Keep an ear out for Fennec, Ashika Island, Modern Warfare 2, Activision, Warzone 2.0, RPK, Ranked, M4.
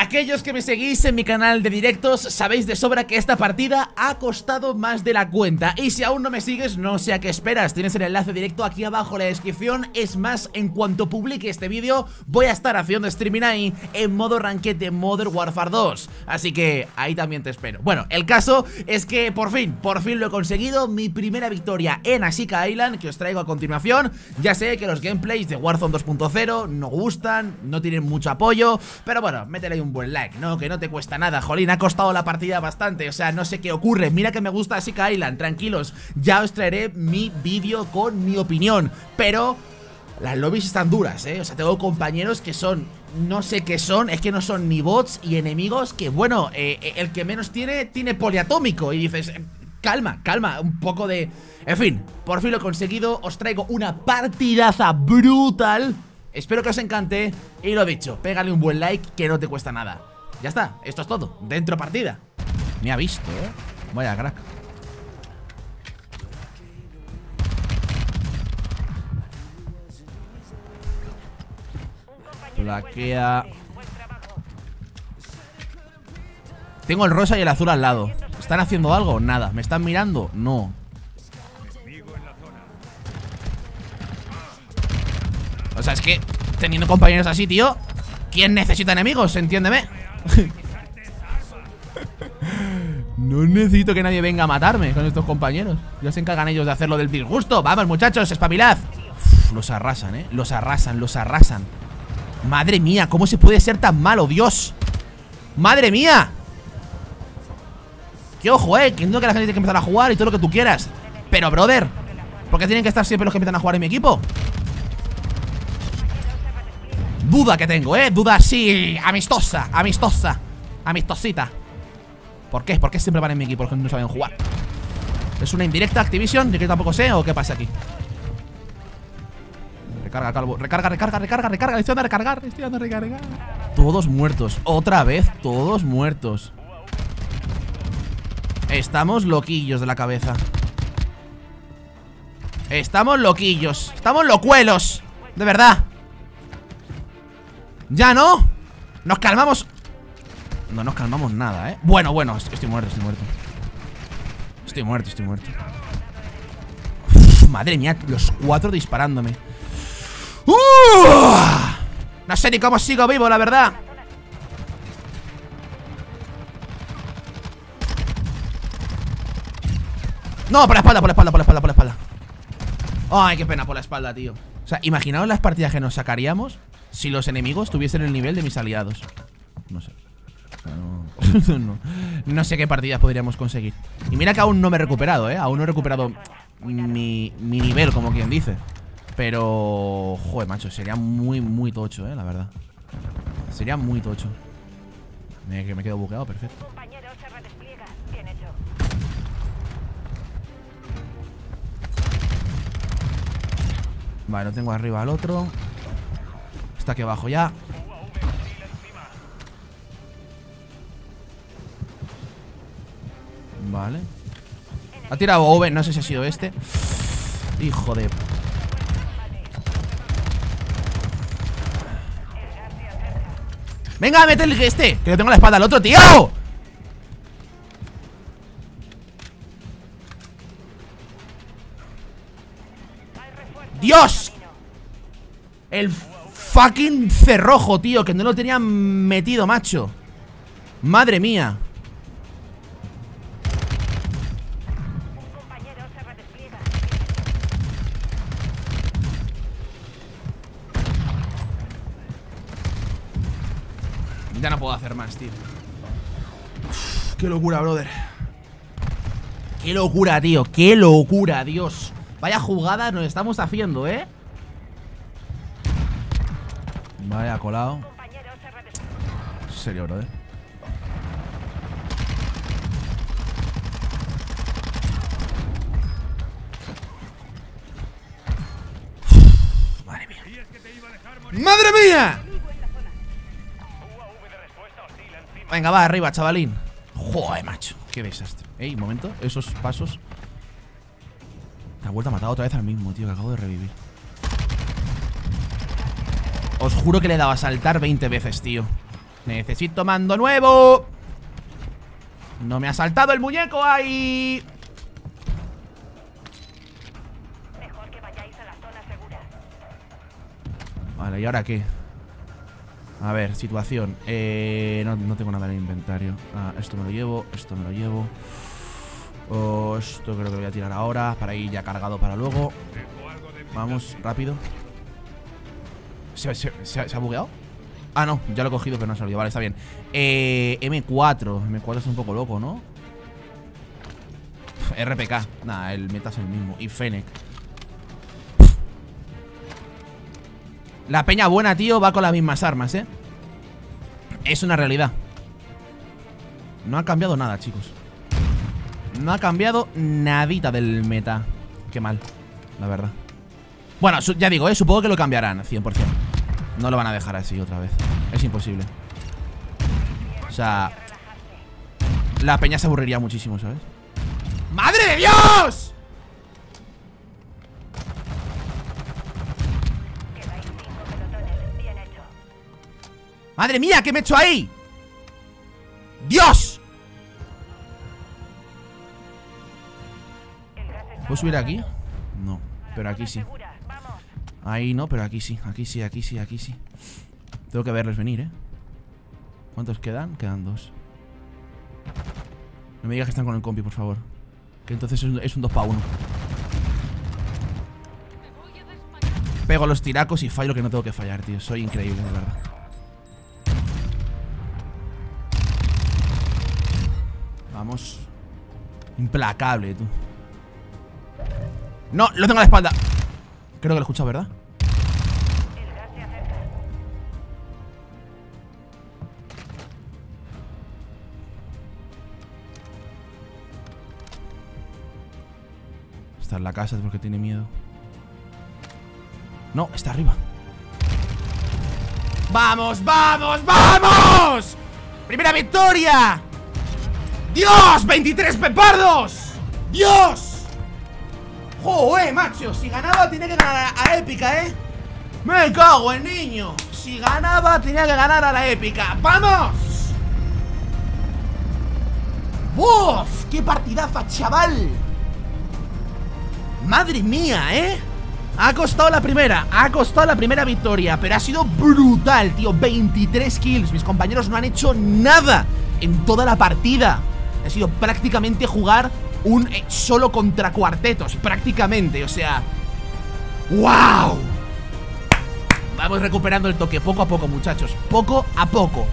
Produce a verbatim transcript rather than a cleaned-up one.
Aquellos que me seguís en mi canal de directos sabéis de sobra que esta partida ha costado más de la cuenta. Y si aún no me sigues, no sé a qué esperas. Tienes el enlace directo aquí abajo en la descripción. Es más, en cuanto publique este vídeo voy a estar haciendo streaming ahí en modo Ranked de Modern Warfare dos. Así que ahí también te espero. Bueno, el caso es que por fin, por fin lo he conseguido. Mi primera victoria en Ashika Island, que os traigo a continuación. Ya sé que los gameplays de Warzone dos punto cero no gustan, no tienen mucho apoyo, pero bueno, métele un buen like, ¿no? Que no te cuesta nada, jolín, ha costado la partida bastante, o sea, no sé qué ocurre. Mira que me gusta Ashika Island, tranquilos, ya os traeré mi vídeo con mi opinión, pero las lobbies están duras, ¿eh? O sea, tengo compañeros que son, no sé qué son, es que no son ni bots y enemigos, que bueno, eh, el que menos tiene, tiene poliatómico, y dices... Calma, calma, un poco de... En fin, por fin lo he conseguido, os traigo una partidaza brutal. Espero que os encante y lo dicho, pégale un buen like que no te cuesta nada. Ya está, esto es todo, dentro partida. Me ha visto, eh. Vaya crack. Plaquea. Tengo el rosa y el azul al lado. ¿Están haciendo algo? Nada. ¿Me están mirando? No. O sea, es que teniendo compañeros así, tío, ¿quién necesita enemigos? Entiéndeme. No necesito que nadie venga a matarme con estos compañeros. Ya se encargan ellos de hacerlo del disgusto. Vamos, muchachos, espabilad. Uf, los arrasan, eh. Los arrasan, los arrasan. Madre mía, ¿cómo se puede ser tan malo? Dios. Madre mía. Que ojo, eh, que no que la gente tiene que empezar a jugar y todo lo que tú quieras. Pero, brother, ¿por qué tienen que estar siempre los que empiezan a jugar en mi equipo? Duda que tengo, eh, duda así, amistosa, amistosa, amistosita. ¿Por qué? ¿Por qué siempre van en mi equipo los que no saben jugar? ¿Es una indirecta Activision? Yo que tampoco sé, ¿o qué pasa aquí? Recarga, Calvo, recarga, recarga, recarga, recarga. Estoy dando a recargar, estoy dando a recargar. Todos muertos, otra vez, todos muertos. Estamos loquillos de la cabeza. Estamos loquillos. Estamos locuelos. De verdad. ¿Ya no? Nos calmamos. No nos calmamos nada, eh. Bueno, bueno, estoy muerto, estoy muerto. Estoy muerto, estoy muerto. Uf, madre mía, los cuatro disparándome. ¡Uh! No sé ni cómo sigo vivo, la verdad. No, por la espalda, por la espalda, por la espalda, por la espalda. Ay, qué pena por la espalda, tío. O sea, imaginaos las partidas que nos sacaríamos si los enemigos tuviesen el nivel de mis aliados. No sé. No, no, no sé qué partidas podríamos conseguir. Y mira que aún no me he recuperado, eh. Aún no he recuperado mi, mi nivel, como quien dice. Pero... Joder, macho, sería muy, muy tocho, eh, la verdad. Sería muy tocho. Me, que me quedo bugueado, perfecto. Vale, no tengo arriba al otro. Está aquí abajo ya. Vale. Ha tirado Oven, no sé si ha sido este. Hijo de... Venga, métele este, que le tengo la espalda al otro, tío. ¡Dios! El fucking cerrojo, tío, que no lo tenían metido, macho. Madre mía. Ya no puedo hacer más, tío. Uf, qué locura, brother. Qué locura, tío. Qué locura, Dios. Vaya jugada nos estamos haciendo, ¿eh? Vaya colado. En serio, brother. Madre mía. ¡Madre mía! Venga, va, arriba, chavalín. Joder, macho, qué desastre. Ey, un momento, esos pasos. Me ha vuelto a matar otra vez al mismo, tío, que acabo de revivir. Os juro que le he dado a saltar veinte veces, tío. Necesito mando nuevo. No me ha saltado el muñeco ahí. Mejor que vayáis a la zona segura. Vale, ¿y ahora qué? A ver, situación. Eh, no, no tengo nada en el inventario. Ah, esto me lo llevo, esto me lo llevo. Oh, esto creo que lo voy a tirar ahora para ir ya cargado para luego. Vamos, rápido. ¿Se, se, se, ¿se ha bugueado? Ah, no, ya lo he cogido, pero no ha salido. Vale, está bien. eh, M cuatro. M cuatro es un poco loco, ¿no? Pff, R P K. Nah, el meta es el mismo. Y Fennec. Pff. La peña buena, tío, va con las mismas armas, ¿eh? Es una realidad. No ha cambiado nada, chicos. No ha cambiado nadita del meta. Qué mal, la verdad. Bueno, ya digo, ¿eh? Supongo que lo cambiarán cien por cien. No lo van a dejar así otra vez. Es imposible. O sea, la peña se aburriría muchísimo, ¿sabes? ¡Madre de Dios! ¡Madre mía! ¿Qué me he hecho ahí? ¡Dios! ¿Puedo subir aquí? No, pero aquí sí. Ahí no, pero aquí sí. Aquí sí, aquí sí, aquí sí. Tengo que verles venir, ¿eh? ¿Cuántos quedan? Quedan dos. No me digas que están con el compi, por favor. Que entonces es un dos para uno. Pego los tiracos y fallo lo que no tengo que fallar, tío. Soy increíble, de verdad. Vamos. Implacable, tú. No, lo tengo a la espalda. Creo que lo he escuchado, ¿verdad? Está en la casa porque tiene miedo. No, está arriba. ¡Vamos, vamos, vamos! ¡Primera victoria! ¡Dios! ¡veintitrés pepardos! ¡Dios! ¡Joder, macho! Si ganaba tenía que ganar a, a épica, ¿eh? ¡Me cago en niño! Si ganaba tenía que ganar a la épica. ¡Vamos! ¡Buf! ¡Qué partidaza, chaval! ¡Madre mía, eh! Ha costado la primera, ha costado la primera victoria, pero ha sido brutal, tío. veintitrés kills, mis compañeros no han hecho nada en toda la partida. Ha sido prácticamente jugar un solo contra cuartetos, prácticamente, o sea. ¡Wow! Vamos recuperando el toque poco a poco, muchachos. Poco a poco.